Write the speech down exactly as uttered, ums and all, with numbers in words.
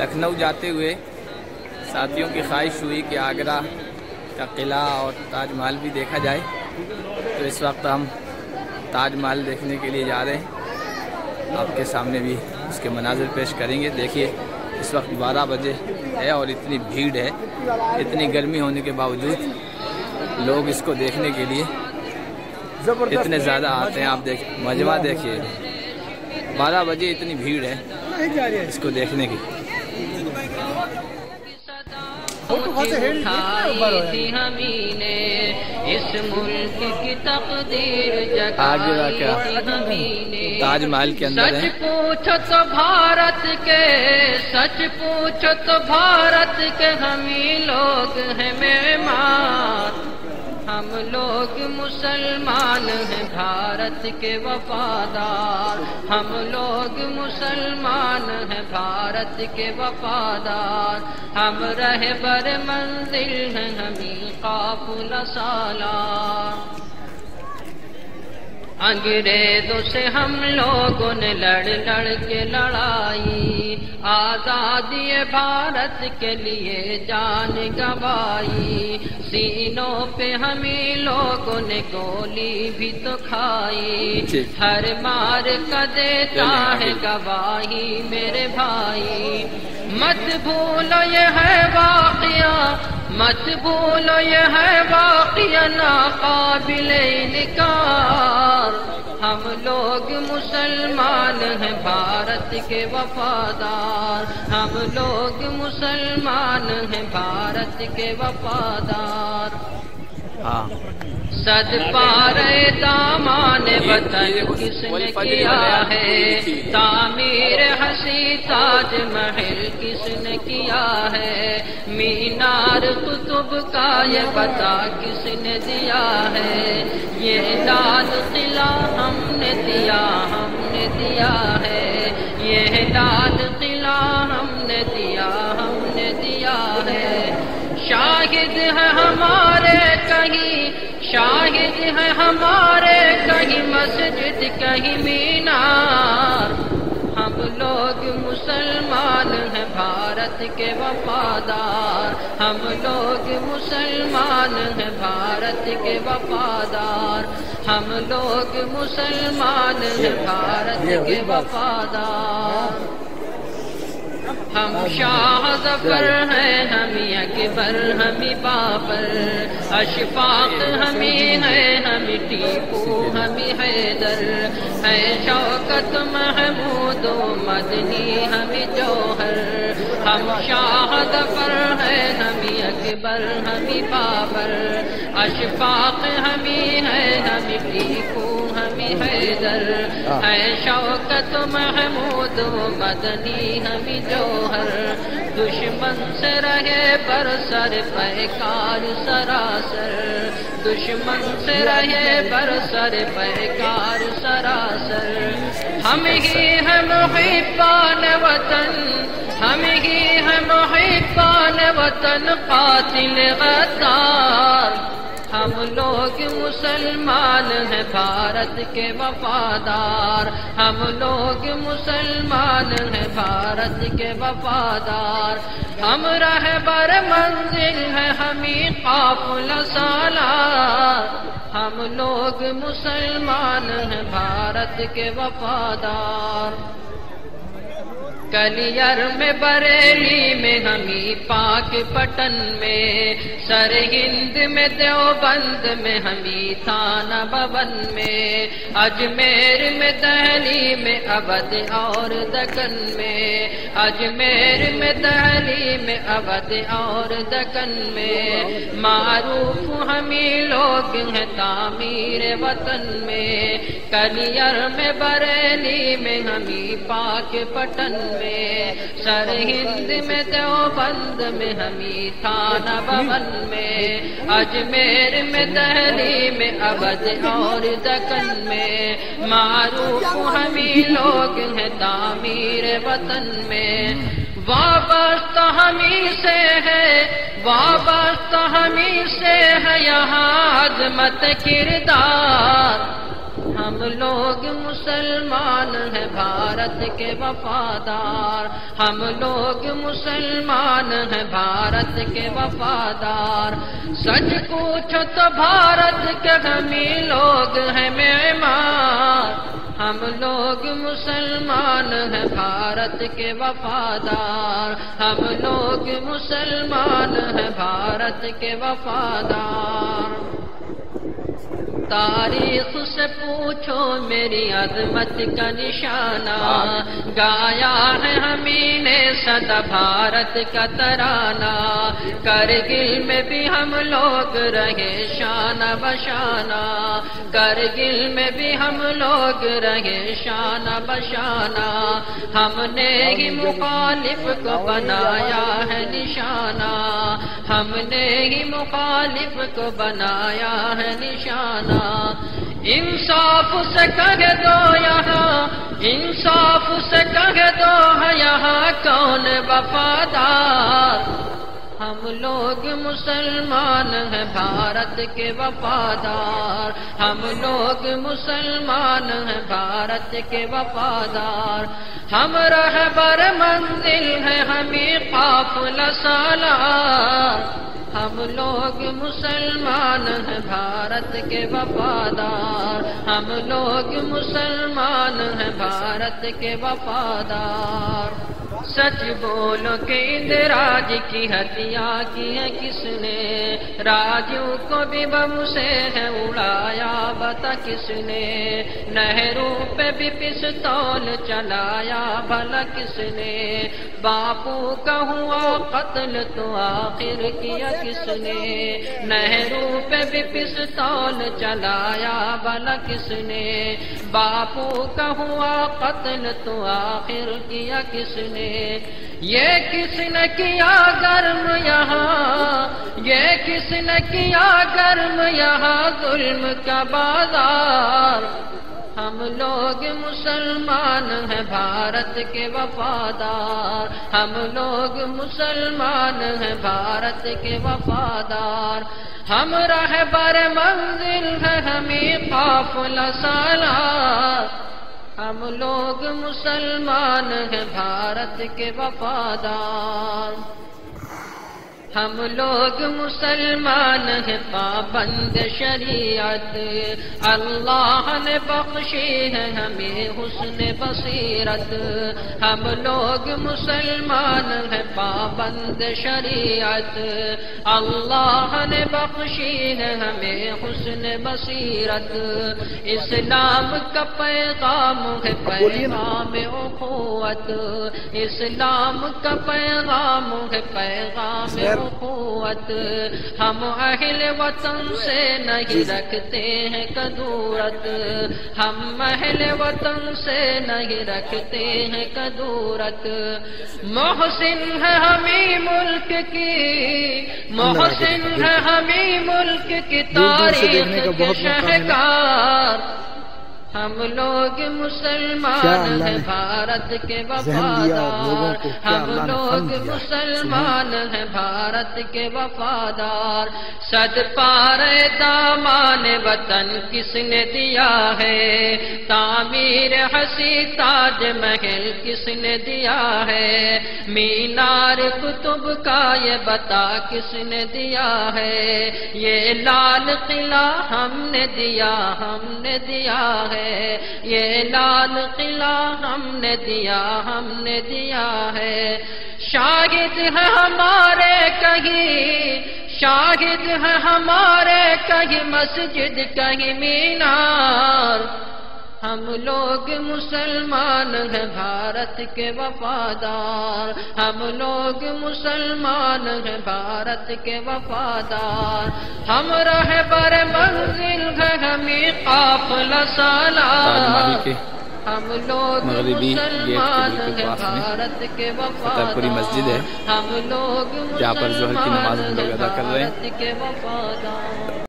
लखनऊ जाते हुए साथियों की ख्वाहिश हुई कि आगरा का किला और ताजमहल भी देखा जाए, तो इस वक्त हम ताजमहल देखने के लिए जा रहे हैं। आपके सामने भी उसके मनाजिर पेश करेंगे। देखिए इस वक्त बारह बजे है और इतनी भीड़ है, इतनी गर्मी होने के बावजूद लोग इसको देखने के लिए इतने ज़्यादा आते हैं। आप देख मजमा देखिए, बारह बजे इतनी भीड़ है इसको देखने की। आगरा का ताजमहल के अंदर है। सच पूछो तो भारत के, सच पूछो तो भारत के हम ही लोग हैं मेहमान, हम लोग मुसलमान हैं भारत के वफादार, हम लोग मुसलमान हैं भारत के वफादार, हम रहे बर मंदिर हैं हमी काफिला सालार। अंग्रेजों से हम लोगों ने लड़ लड़ के लड़ाई, आज़ादी भारत के लिए जान गंवाई, सीनों पे हमें लोगों ने गोली भी तो खाई, हर मार का देता है गवाही मेरे भाई। मत भूलो ये है वाक़िया, मत भूलो ये है वाक़िया नाक़ाबिले इनकार, हम लोग मुसलमान हैं भारत के वफादार, हम लोग मुसलमान हैं भारत के वफादार। सद पारे दामान वतन किसने किया है, तामीर हसी ताजमहल किसने किया है, मीनार कुतुब का ये पता किसने दिया है, ये लाल किला हमने दिया, हमने दिया है, ये लाल किला हमने दिया, हमने दिया है। शाहिद है हमारे कहीं, शाहिद है हमारे कहीं मस्जिद कहीं मीनार, हम लोग मुसलमान हैं भारत के वफादार, हम लोग मुसलमान हैं भारत के वफादार, हम लोग मुसलमान हैं भारत के वफादार। हम शाह जफर हैं हमी अकबर हमी बाबर, अशफाक हमी है हमी टीपू हमी हैदर, है शौकत महमूद मदनी हमी जौहर। हम शाह जफर हैं हमी अकबर हमी बाबर, अशफाक हमी है हमी टीपू हमी हैदर, है शौकत महमूद मदनी हमी जौहर। दुश्मन से रहे बरसर पैकार सरासर, दुश्मन से रहे बरसर पैकार सरासर, हम ही हैं मुहिब्बान वतन, हम ही हैं मुहिब्बान वतन कातिल गद्दार, हम लोग मुसलमान हैं भारत के वफादार, हम लोग मुसलमान हैं भारत के वफादार, हम रहबर मंजिल हैं हमी काफिला सालार, हम लोग मुसलमान हैं भारत के वफादार। कलियर में बरेली में हमी पाक पटन में, सर हिंद में देवबंद में हमी थाना भवन में, अजमेर में दिल्ली में अवध और दक्कन में, अजमेर में दिल्ली में अवध और दक्कन में, मारूफ हमी लोग हैं तामीर वतन में, कलियर में बरेली में हमी पाक पटन में, सर हिंद में देवबंद में हमी थाना भवन में, अजमेर में दिल्ली में अवध और दक्कन में, मारूफ हमी लोग हैं तामीर वतन में। वाबस्ता हमी से है, वाबस्ता हमी से है यहाँ अजमत किरदार, हम लोग मुसलमान हैं भारत के वफादार, हम लोग मुसलमान हैं भारत के वफादार। सच पूछो तो भारत के हम ही लोग हैं मेहमान, हम लोग मुसलमान हैं भारत के वफादार, हम लोग मुसलमान हैं भारत के वफादार। तारीख से पूछो मेरी अजमत का निशाना, गाया है हमी ने सदा भारत का तराना। करगिल में भी हम लोग रहे शान बशाना, करगिल में भी हम लोग रहे शान बशाना। हमने ही मुखालिफ को बनाया है निशाना, हमने ही मुखालिफ को बनाया है निशाना। इंसाफ से कह दो यहाँ, इंसाफ से कह दो है यहाँ कौन वफादार। हम लोग मुसलमान हैं भारत के वफादार, हम लोग मुसलमान हैं भारत के वफादार। हम रहबर मंजिल हैं हमें काफिला सालार, हम लोग मुसलमान हैं भारत के वफादार, हम लोग मुसलमान हैं भारत के वफादार। सच बोलो कि इंदिराज की हत्या की है किसने, राजू को भी बम से है उड़ाया बता किसने, नेहरू पे भी पिस्तौल चलाया भला किसने। बापू का हुआ कत्ल तो आखिर किया किसने, नेहरू पे भी पिस्तौल चलाया भला किसने। बापू का हुआ कत्ल तो आखिर किया किसने, ये किसने किया गर्म यहाँ, ये किसने किया गर्म यहाँ जुल्म का बाजार। हम लोग मुसलमान हैं भारत के वफादार, हम लोग मुसलमान हैं भारत के वफादार। हम रहबर मंजिल हैं हमें काफिला सालार, हम लोग मुसलमान हैं भारत के वफादार। हम लोग मुसलमान हैं पाबंद शरीयत, अल्लाह ने बख्शी है हमें हुस्न बसीरत। हम लोग मुसलमान हैं पाबंद शरीयत, अल्लाह ने बख्शी है हमें हुस्न बसीरत। इस्लाम का पैगाम है पैगाम उखुवत, इस्लाम का पैगाम है पैगाम उखुवत। हम अहले वतन से नहीं रखते हैं कदूरत, हम अहले वतन से नहीं रखते हैं कदूरत। मोहसिन है हमें मुल्क की, मोहसिन है हमें मुल्क की तारीख के शहकार। हम लोग मुसलमान हैं भारत के वफादार, हम लोग मुसलमान हैं भारत के वफादार। सद पारे दामान वतन किसने दिया है, तामीर हसी ताजमहल किसने दिया है। मीनार कुतुब का ये बता किसने दिया है, ये लाल किला हमने दिया, हमने दिया है। ये लाल किला हमने दिया, हमने दिया है। शाहिद है हमारे कहीं, शाहिद है हमारे कहीं मस्जिद कहीं मीनार। हम लोग मुसलमान हैं भारत के वफादार, हम लोग मुसलमान हैं भारत के वफादार। हम रहबर मंजिल हैं हमें काफिला सालार, हम लोग मुसलमान हैं भारत के वफादार, मस्जिद है हम लोग, जहाँ पर जो है नमाज हम लोग अदा कर रहे हैं।